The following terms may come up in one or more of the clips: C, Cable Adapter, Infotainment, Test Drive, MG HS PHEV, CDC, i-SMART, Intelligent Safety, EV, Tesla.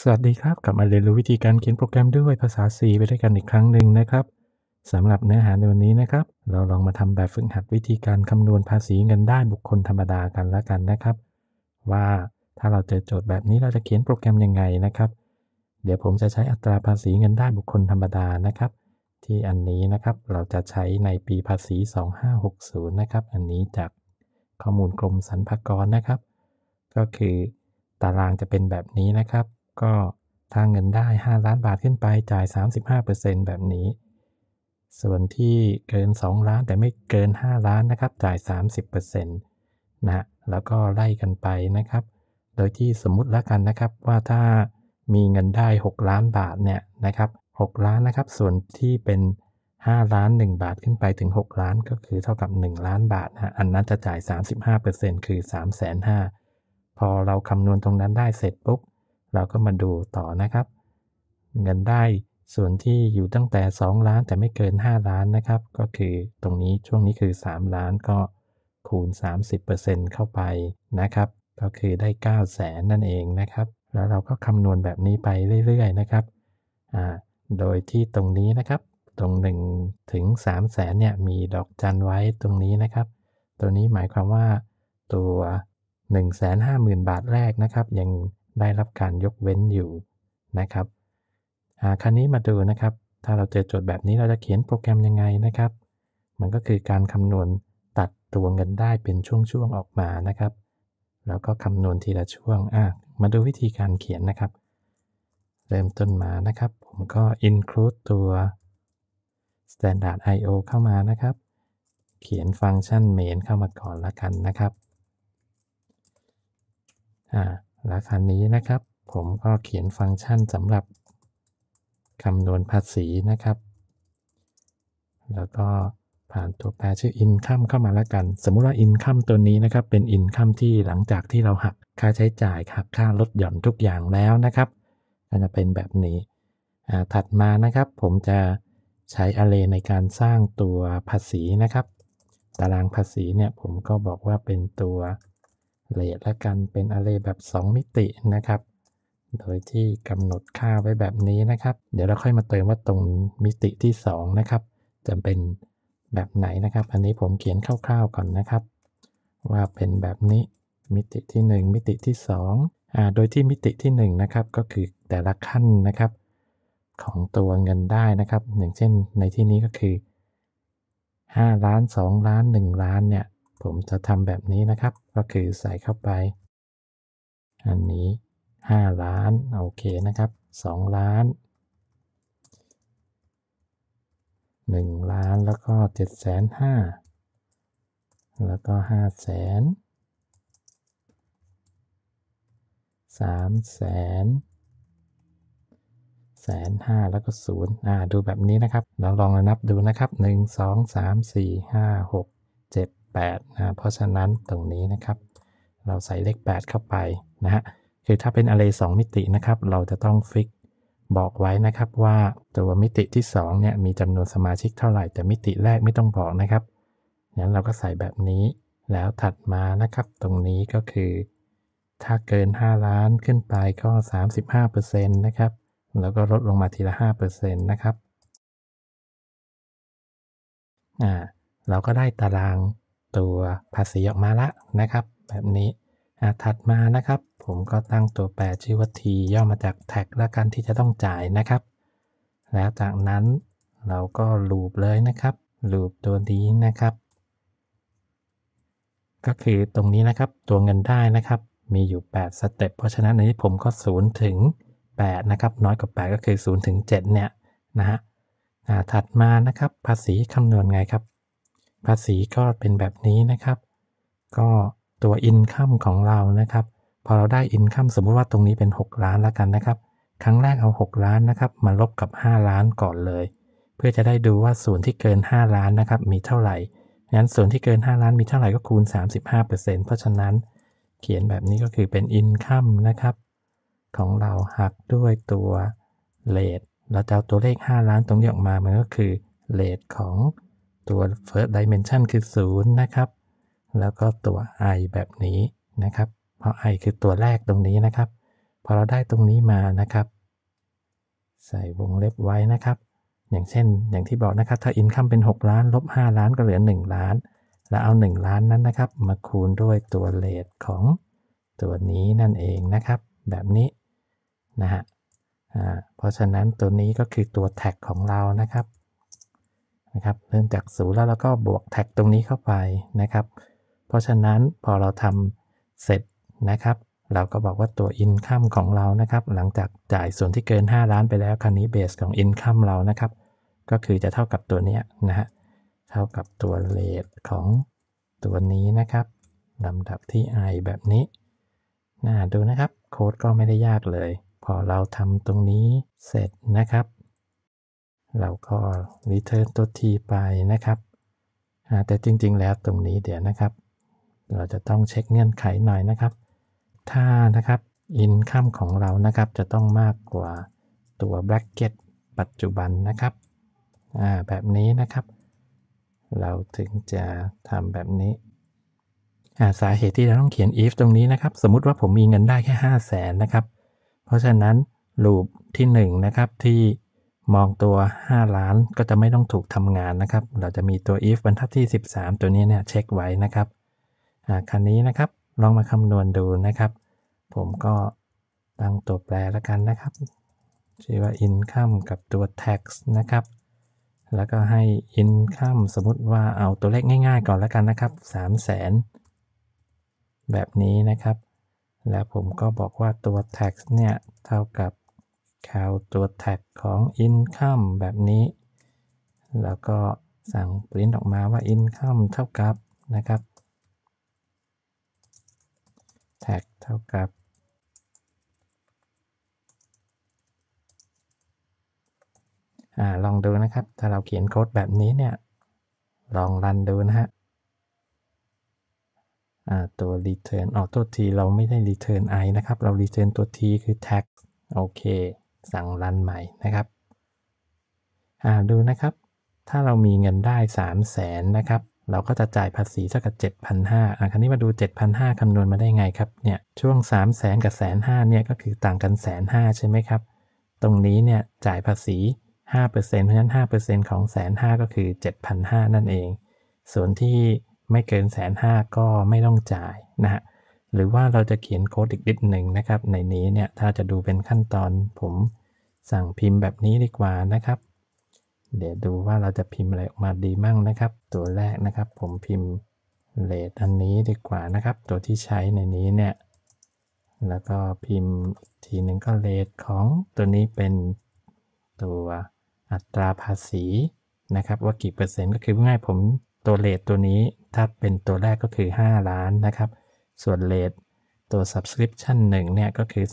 สวัสดีครับกลับมาเรียนรู้วิธีการเขียนโปรแกรมด้วยภาษา C ไปด้วยกันอีกครั้งหนึ่งนะครับสำหรับเนื้อหาในวันนี้นะครับเราลองมาทำแบบฝึกหัดวิธีการคำนวณภาษีเงินได้บุคคลธรรมดากันละกันนะครับว่าถ้าเราเจอโจทย์แบบนี้เราจะเขียนโปรแกรมยังไงนะครับเดี๋ยวผมจะใช้อัตราภาษีเงินได้บุคคลธรรมดานะครับที่อันนี้นะครับเราจะใช้ในปีภาษี2560นะครับอันนี้จากข้อมูลกรมสรรพากรนะครับก็คือตารางจะเป็นแบบนี้นะครับก็ถ้าเงินได้5ล้านบาทขึ้นไปจ่าย 35% แบบนี้ส่วนที่เกิน2ล้านแต่ไม่เกิน5ล้านนะครับจ่าย 30% นะแล้วก็ไล่กันไปนะครับโดยที่สมมุติแล้วกันนะครับว่าถ้ามีเงินได้6ล้านบาทเนี่ยนะครับ6ล้านนะครับส่วนที่เป็น5ล้าน1บาทขึ้นไปถึง6ล้านก็คือเท่ากับ1ล้านบาทนะอันนั้นจะจ่าย 35% คือ 350,000 พอเราคำนวณตรงนั้นได้เสร็จปุ๊บเราก็มาดูต่อนะครับเงินได้ส่วนที่อยู่ตั้งแต่2ล้านแต่ไม่เกิน5ล้านนะครับก็คือตรงนี้ช่วงนี้คือ3ล้านก็คูณ 30% เข้าไปนะครับก็คือได้ 900,000 นั่นเองนะครับแล้วเราก็คำนวณแบบนี้ไปเรื่อยๆนะครับโดยที่ตรงนี้นะครับตรง1ถึง 300,000 เนี่ยมีดอกจันไว้ตรงนี้นะครับตัวนี้หมายความว่าตัว 150,000 บาทแรกนะครับยังได้รับการยกเว้นอยู่นะครับคราวนี้มาดูนะครับถ้าเราเจอโจทย์แบบนี้เราจะเขียนโปรแกรมยังไงนะครับมันก็คือการคำนวณตัดตัวเงินได้เป็นช่วงๆออกมานะครับแล้วก็คำนวณทีละช่วงมาดูวิธีการเขียนนะครับเริ่มต้นมานะครับผมก็ include ตัว standard io เข้ามานะครับเขียนฟังก์ชัน main เข้ามาก่อนละกันนะครับแล้วคราวนี้นะครับผมก็เขียนฟังก์ชันสำหรับคำนวณภาษีนะครับแล้วก็ผ่านตัวแปรชื่อ income เข้ามาแล้วกันสมมุติว่า income ตัวนี้นะครับเป็น income ที่หลังจากที่เราหักค่าใช้จ่ายหักค่าลดหย่อนทุกอย่างแล้วนะครับก็จะเป็นแบบนี้ถัดมานะครับผมจะใช้ array ในการสร้างตัวภาษีนะครับตารางภาษีเนี่ยผมก็บอกว่าเป็นตัวเลทละกันเป็น array แบบ2มิตินะครับโดยที่กำหนดค่าไว้แบบนี้นะครับเดี๋ยวเราค่อยมาเติมว่าตรงมิติที่2นะครับจะเป็นแบบไหนนะครับอันนี้ผมเขียนคร่าวๆก่อนนะครับว่าเป็นแบบนี้มิติที่1มิติที่2โดยที่มิติที่1นะครับก็คือแต่ละขั้นนะครับของตัวเงินได้นะครับอย่างเช่นในที่นี้ก็คือ5ล้าน2ล้าน1ล้านเนี่ยผมจะทำแบบนี้นะครับก็คือใส่เข้าไปอันนี้5ล้านโอเคนะครับ2ล้าน1ล้านแล้วก็ 750,000 แล้วก็ 500,000 300,000 150,000 แล้วก็0ดูแบบนี้นะครับเราลองนับดูนะครับ1 2 3 4 5 6 78เพราะฉะนั้นตรงนี้นะครับเราใส่เลข8เข้าไปนะฮะคือถ้าเป็น array 2มิตินะครับเราจะต้องฟิกบอกไว้นะครับว่าตัวมิติที่2เนี่ยมีจำนวนสมาชิกเท่าไหร่แต่มิติแรกไม่ต้องบอกนะครับงั้นเราก็ใส่แบบนี้แล้วถัดมานะครับตรงนี้ก็คือถ้าเกิน5ล้านขึ้นไปก็ 35% นะครับแล้วก็ลดลงมาทีละ 5% นะครับเราก็ได้ตารางตัวภาษีออกมาละนะครับแบบนี้ถัดมานะครับผมก็ตั้งตัวแปรชื่อว่า T ย่อมาจากแท็กละกันที่จะต้องจ่ายนะครับแล้วจากนั้นเราก็ลูปเลยนะครับลูปตัวนี้นะครับก็คือตรงนี้นะครับตัวเงินได้นะครับมีอยู่8สเต็ปเพราะฉะนั้นในนี้ผมก็0ถึง8นะครับน้อยกว่า8ก็คือ0ถึง7เนี่ยนะฮะถัดมานะครับภาษีคำนวณไงครับภาษีก็เป็นแบบนี้นะครับก็ตัว income ของเรานะครับพอเราได้ income สมมุติว่าตรงนี้เป็น6ล้านแล้วกันนะครับครั้งแรกเอา6ล้านนะครับมาลบกับ5ล้านก่อนเลยเพื่อจะได้ดูว่าส่วนที่เกิน5ล้านนะครับมีเท่าไหร่งั้นส่วนที่เกิน5ล้านมีเท่าไหร่ก็คูณ 35% เพราะฉะนั้นเขียนแบบนี้ก็คือเป็น income นะครับของเราหักด้วยตัว rate เราจะเอาตัวเลข5ล้านตรงนี้ออกมามันก็คือ rate ของตัว first dimension คือ0นะครับแล้วก็ตัว i แบบนี้นะครับเพราะ i คือตัวแรกตรงนี้นะครับ พอเราได้ตรงนี้มานะครับใส่วงเล็บไว้นะครับอย่างเช่นอย่างที่บอกนะครับถ้าอินคัมเป็น6ล้านลบ5ล้านก็เหลือ1ล้านแล้วเอา1ล้านนั้นนะครับมาคูณด้วยตัวเลทของตัวนี้นั่นเองนะครับแบบนี้นะฮะเพราะฉะนั้นตัวนี้ก็คือตัวแท็กของเรานะครับเริ่มจาก0แล้วเราก็บวกแท็กตรงนี้เข้าไปนะครับเพราะฉะนั้นพอเราทำเสร็จนะครับเราก็บอกว่าตัว income ของเรานะครับหลังจากจ่ายส่วนที่เกิน5ล้านไปแล้วคราวนี้ base ของ income เรานะครับก็คือจะเท่ากับตัวนี้นะฮะเท่ากับตัว rate ของตัวนี้นะครับลำดับที่ i แบบนี้น่าดูนะครับโค้ดก็ไม่ได้ยากเลยพอเราทำตรงนี้เสร็จนะครับเราก็ return ตัว t ไปนะครับแต่จริงๆแล้วตรงนี้เดี๋ยวนะครับเราจะต้องเช็คเงื่อนไขหน่อยนะครับถ้านะครับ income ของเรานะครับจะต้องมากกว่าตัว bracket ปัจจุบันนะครับแบบนี้นะครับเราถึงจะทำแบบนี้สาเหตุที่เราต้องเขียน if ตรงนี้นะครับสมมุติว่าผมมีเงินได้แค่ 500,000 นะครับเพราะฉะนั้น loop ที่1นะครับที่มองตัว5ล้านก็จะไม่ต้องถูกทำงานนะครับเราจะมีตัว if บรรทัดที่13ตัวนี้เนี่ยเช็คไว้นะครับคราวนี้นะครับลองมาคำนวณดูนะครับผมก็ตั้งตัวแปรแล้วกันนะครับชื่อว่า income กับตัว tax นะครับแล้วก็ให้ income สมมุติว่าเอาตัวเลขง่ายๆก่อนแล้วกันนะครับ 300,000 แบบนี้นะครับแล้วผมก็บอกว่าตัว tax เนี่ยเท่ากับตัว tax ของ income แบบนี้แล้วก็สั่ง print ออกมาว่า income เท่ากับนะครับแท็กเท่ากับลองดูนะครับถ้าเราเขียนโค้ดแบบนี้เนี่ยลองรันดูนะฮะตัว return ตัว t เราไม่ได้ return i นะครับเรา return ตัว t คือ tag โอเคสั่งรันใหม่นะครับดูนะครับถ้าเรามีเงินได้ 300,000 นะครับเราก็จะจ่ายภาษีเท่ากับ 7,500 คราวนี้มาดู 7,500 คำนวณมาได้ไงครับเนี่ยช่วง 300,000 กับ 150,000 เนี่ยก็คือต่างกัน 150,000 ใช่ไหมครับตรงนี้เนี่ยจ่ายภาษี 5% เพราะฉะนั้น 5% ของ 150,000 ก็คือ 7,500 นั่นเองส่วนที่ไม่เกิน 150,000 ก็ไม่ต้องจ่ายนะฮะหรือว่าเราจะเขียนโค้ดอีกนิดหนึ่งนะครับในนี้เนี่ยถ้าจะดูเป็นขั้นตอนผมสั่งพิมพ์แบบนี้ดีกว่านะครับเดี๋ยวดูว่าเราจะพิมพ์อะไรออกมาดีมั่งนะครับตัวแรกนะครับผมพิมพ์เรทอันนี้ดีกว่านะครับตัวที่ใช้ในนี้เนี่ยแล้วก็พิมพ์ทีหนึ่งก็เรทของตัวนี้เป็นตัวอัตราภาษีนะครับว่ากี่เปอร์เซ็นต์ก็คือง่ายผมตัวเรทตัวนี้ถ้าเป็นตัวแรกก็คือ5ล้านนะครับส่วนเรทตัว subscription 1เนี่ยก็คือ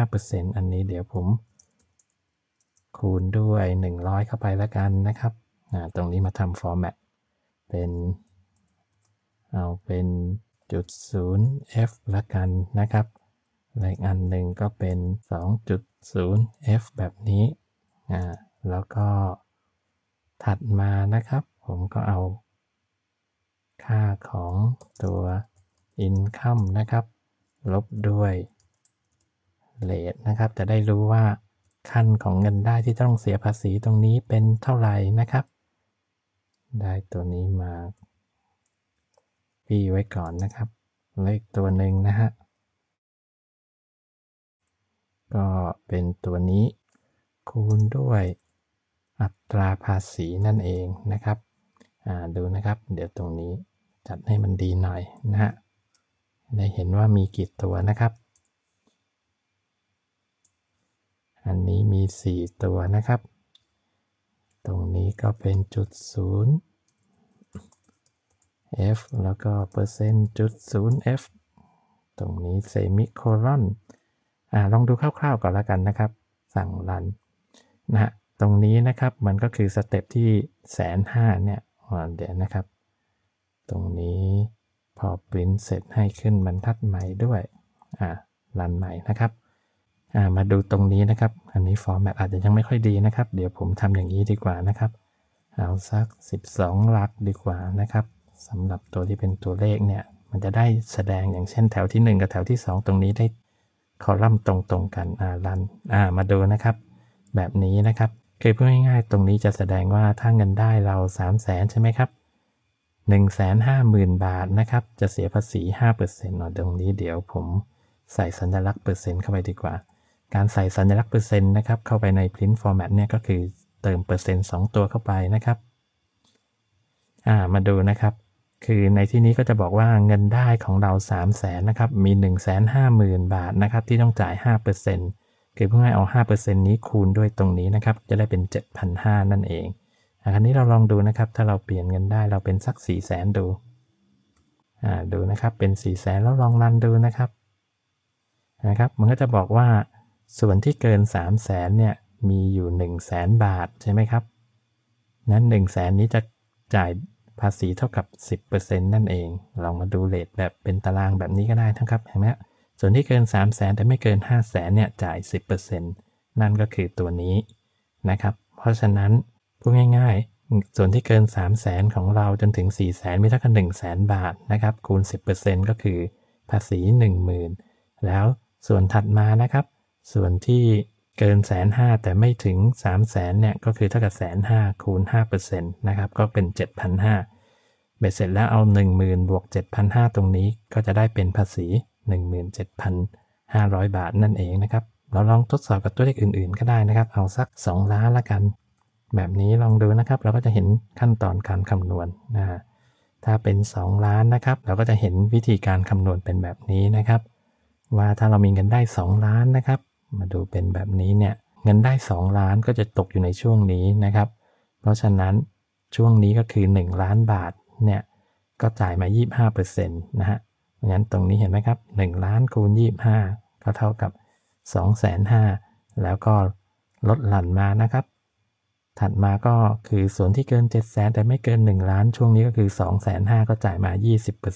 35% อันนี้เดี๋ยวผมคูณด้วย100เข้าไปแล้วกันนะครับตรงนี้มาทำ format เป็นเอาเป็น0.0f แล้วกันนะครับและอีกอันหนึ่งก็เป็น 2.0f แบบนี้แล้วก็ถัดมานะครับผมก็เอาค่าของตัว income นะครับลบด้วย rate นะครับจะได้รู้ว่าขั้นของเงินได้ที่ต้องเสียภาษีตรงนี้เป็นเท่าไหร่นะครับได้ตัวนี้มาพี่ไว้ก่อนนะครับเลขตัวหนึ่งนะฮะก็เป็นตัวนี้คูณด้วยอัตราภาษีนั่นเองนะครับดูนะครับเดี๋ยวตรงนี้จัดให้มันดีหน่อยนะฮะได้เห็นว่ามีกี่ตัวนะครับอันนี้มี4ตัวนะครับตรงนี้ก็เป็นจุด0 f แล้วก็เปอร์เซ็นต์จุด0 f ตรงนี้เซมิโคลอนลองดูคร่าวๆก่อนละกันนะครับสั่งรันนะฮะตรงนี้นะครับมันก็คือสเต็ปที่ 150,000 เนี่ยเดี๋ยวนะครับตรงนี้พอปริ้นเสร็จให้ขึ้นบรรทัดใหม่ด้วยรันใหม่นะครับมาดูตรงนี้นะครับอันนี้ฟอร์แมตอาจจะยังไม่ค่อยดีนะครับเดี๋ยวผมทำอย่างนี้ดีกว่านะครับเอาสัก12หลักดีกว่านะครับสำหรับตัวที่เป็นตัวเลขเนี่ยมันจะได้แสดงอย่างเช่นแถวที่1กับแถวที่2ตรงนี้ได้ คอลัมน์ตรงๆกันรันมาดูนะครับแบบนี้นะครับคือพูดง่ายๆตรงนี้จะแสดงว่าถ้าเงินได้เรา 300,000 ใช่ไหมครับ 150,000 บาทนะครับจะเสียภาษี 5% ตรงนี้เดี๋ยวผมใส่สัญลักษณ์เปอร์เซ็นต์เข้าไปดีกว่าการใส่สัญลักษณ์เปอร์เซ็นต์นะครับเข้าไปใน print format เนี่ยก็คือเติมเปอร์เซ็นต์2ตัวเข้าไปนะครับมาดูนะครับคือในที่นี้ก็จะบอกว่าเงินได้ของเรา 300,000 นะครับมี 150,000 บาทนะครับที่ต้องจ่าย 5% คือเพื่อให้เอา 5% นี้คูณด้วยตรงนี้นะครับจะได้เป็น 7,500 นั่นเองคราวนี้เราลองดูนะครับถ้าเราเปลี่ยนเงินได้เราเป็นสัก 400,000 ดูดูนะครับเป็น 400,000 แล้วลองรันดูนะครับมันก็จะบอกว่าส่วนที่เกิน 300,000 เนี่ยมีอยู่ 100,000 บาทใช่ไหมครับนั้น 100,000 นี้จะจ่ายภาษีเท่ากับ 10% นั่นเองลองมาดูเรทแบบเป็นตารางแบบนี้ก็ได้นะครับเห็นไหมส่วนที่เกิน 300,000 แต่ไม่เกิน 500,000 เนี่ยจ่าย 10% นั่นก็คือตัวนี้นะครับเพราะฉะนั้นพูดง่ายๆส่วนที่เกิน 300,000 ของเราจนถึง 400,000 มีเท่ากับ 100,000 บาทนะครับคูณ 10% ก็คือภาษี 10,000 แล้วส่วนถัดมานะครับส่วนที่เกิน 150,000 แต่ไม่ถึง 300,000 เนี่ยก็คือเท่ากับ 150,000 คูณ 5% นะครับก็เป็น 7,500 เบ็ดเสร็จแล้วเอา 10,000 บวก 7,500 ตรงนี้ก็จะได้เป็นภาษี 17,500 บาทนั่นเองนะครับเราลองทดสอบกับตัวเลขอื่นๆก็ได้นะครับเอาสัก2ล้านละกันแบบนี้ลองดูนะครับเราก็จะเห็นขั้นตอนการคำนวณถ้าเป็น2ล้านนะครับเราก็จะเห็นวิธีการคำนวณเป็นแบบนี้นะครับว่าถ้าเรามีเงินได้2ล้านนะครับมาดูเป็นแบบนี้เนี่ยเงินได้2ล้านก็จะตกอยู่ในช่วงนี้นะครับเพราะฉะนั้นช่วงนี้ก็คือ1ล้านบาทเนี่ยก็จ่ายมา 25% นะฮะงั้นตรงนี้เห็นไหมครับ1ล้านคูณ25ก็เท่ากับ 250,000 แล้วก็ลดหลั่นมานะครับถัดมาก็คือส่วนที่เกิน 700,000 แต่ไม่เกิน1ล้านช่วงนี้ก็คือ 250,000 ก็จ่ายมา 20% เ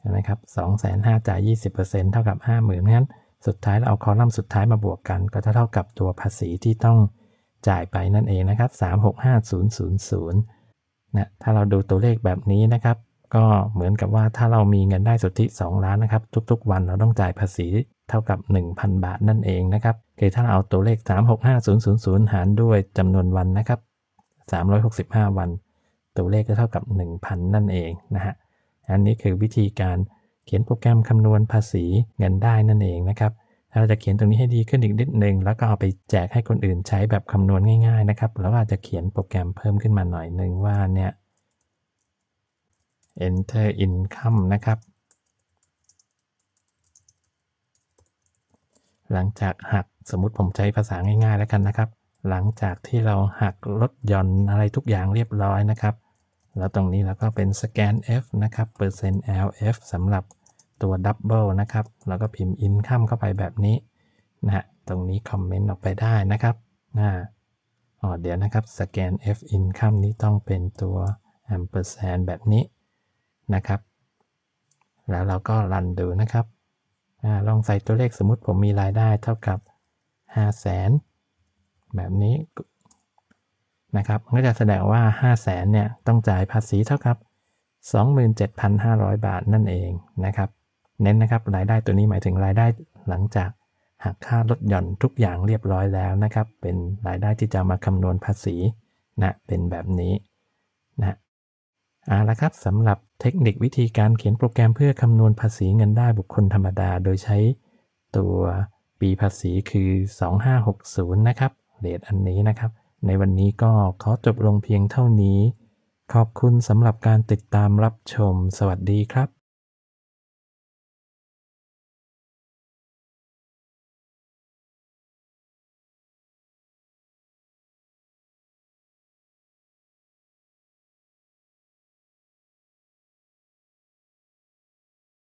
ห็นไหมครับ 250,000 จ่าย 20% เท่ากับ 50,000 งั้นสุดท้ายเราเอาคอลัมน์สุดท้ายมาบวกกันก็จะเท่ากับตัวภาษีที่ต้องจ่ายไปนั่นเองนะครับ 365,000 นะถ้าเราดูตัวเลขแบบนี้นะครับก็เหมือนกับว่าถ้าเรามีเงินได้สุทธิ2ล้านนะครับทุกๆวันเราต้องจ่ายภาษีเท่ากับ 1,000 บาทนั่นเองนะครับคือถ้าเราเอาตัวเลข 365,000 หารด้วยจำนวนวันนะครับ365 วันตัวเลขจะเท่ากับ 1,000 นั่นเองนะฮะอันนี้คือวิธีการเขียนโปรแกรมคำนวณภาษีเงินได้นั่นเองนะครับถ้าเราจะเขียนตรงนี้ให้ดีขึ้นอีกนิดนึงแล้วก็เอาไปแจกให้คนอื่นใช้แบบคำนวณง่ายๆนะครับแล้วอาจจะเขียนโปรแกรมเพิ่มขึ้นมาหน่อยนึงว่าเนี่ย enter income นะครับหลังจากหักสมมุติผมใช้ภาษาง่ายๆแล้วกันนะครับหลังจากที่เราหักลดหย่อนอะไรทุกอย่างเรียบร้อยนะครับแล้วตรงนี้เราก็เป็น scan f นะครับ percent lf สำหรับตัว double นะครับแล้วก็พิมพ์ income เข้าไปแบบนี้นะฮะตรงนี้คอมเมนต์ออกไปได้นะครับเดี๋ยวนะครับ scan f income นี้ต้องเป็นตัว ampersand แบบนี้นะครับแล้วเราก็รันดูนะครับลองใส่ตัวเลขสมมุติผมมีรายได้เท่ากับ 500,000 แบบนี้นะครับก็จะแสดงว่า 500,000 เนี่ยต้องจ่ายภาษีเท่ากับ 27,500 บาทนั่นเองนะครับเน้นนะครับรายได้ตัวนี้หมายถึงรายได้หลังจากหักค่าลดหย่อนทุกอย่างเรียบร้อยแล้วนะครับเป็นรายได้ที่จะมาคำนวณภาษีนะเป็นแบบนี้นะเอาละครับสำหรับเทคนิควิธีการเขียนโปรแกรมเพื่อคำนวณภาษีเงินได้บุคคลธรรมดาโดยใช้ตัวปีภาษีคือ2560นะครับเรทอันนี้นะครับในวันนี้ก็ขอจบลงเพียงเท่านี้ขอบคุณสำหรับการติดตามรับชมสวัสดีครับ